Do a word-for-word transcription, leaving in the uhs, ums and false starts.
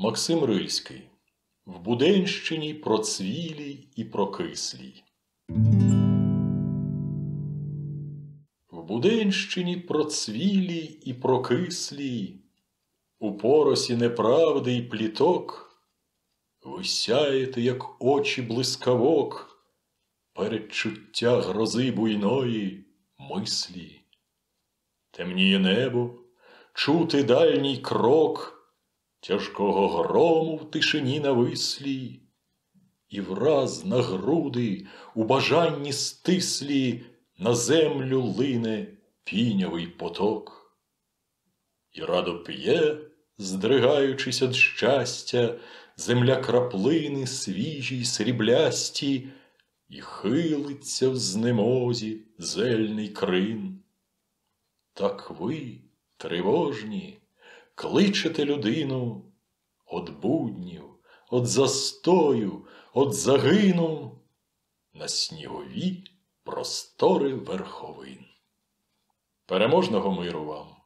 Максим Рильський. В Буденщині процвілій і прокислій. В Буденщині процвілій і прокислій, у поросі неправди й пліток, ви сяєте, як очі блискавок, передчуття грози буйної мислі. Темніє небо, чути дальній крок тяжкого грому в тишині навислій, і враз на груди у бажанні стислі на землю лине пінявий поток. І радо п'є, здригаючись від щастя, земля краплини свіжі й сріблясті, і хилиться в знемозі зельний крин. Так ви, тривожні, кличете людину от буднів, от застою, от загину на снігові простори верховин. Переможного миру вам!